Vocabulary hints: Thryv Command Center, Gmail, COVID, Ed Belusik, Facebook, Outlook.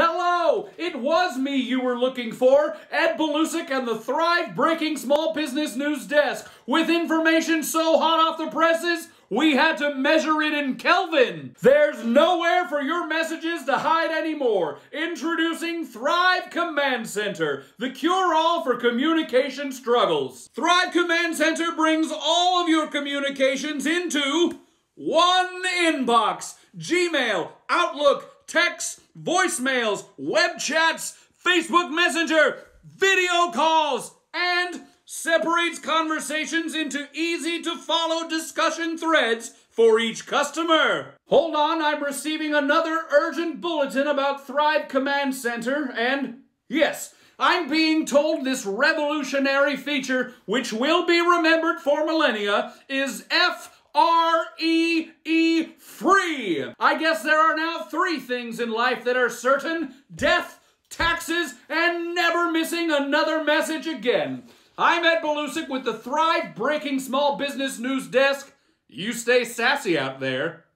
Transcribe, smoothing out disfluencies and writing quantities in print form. Hello! It was me you were looking for, Ed Belusik and the Thryv Breaking Small Business News Desk. With information so hot off the presses, we had to measure it in Kelvin. There's nowhere for your messages to hide anymore. Introducing Thryv Command Center, the cure-all for communication struggles. Thryv Command Center brings all of your communications into one inbox. Gmail, Outlook, texts, voicemails, web chats, Facebook Messenger, video calls, and separates conversations into easy-to-follow discussion threads for each customer. Hold on, I'm receiving another urgent bulletin about Thryv Command Center, and yes, I'm being told this revolutionary feature, which will be remembered for millennia, is F-R-E-E, free. I guess there are now three things in life that are certain: death, taxes, and never missing another message again. I'm Ed Belusik with the Thryv Breaking Small Business News Desk. You stay sassy out there.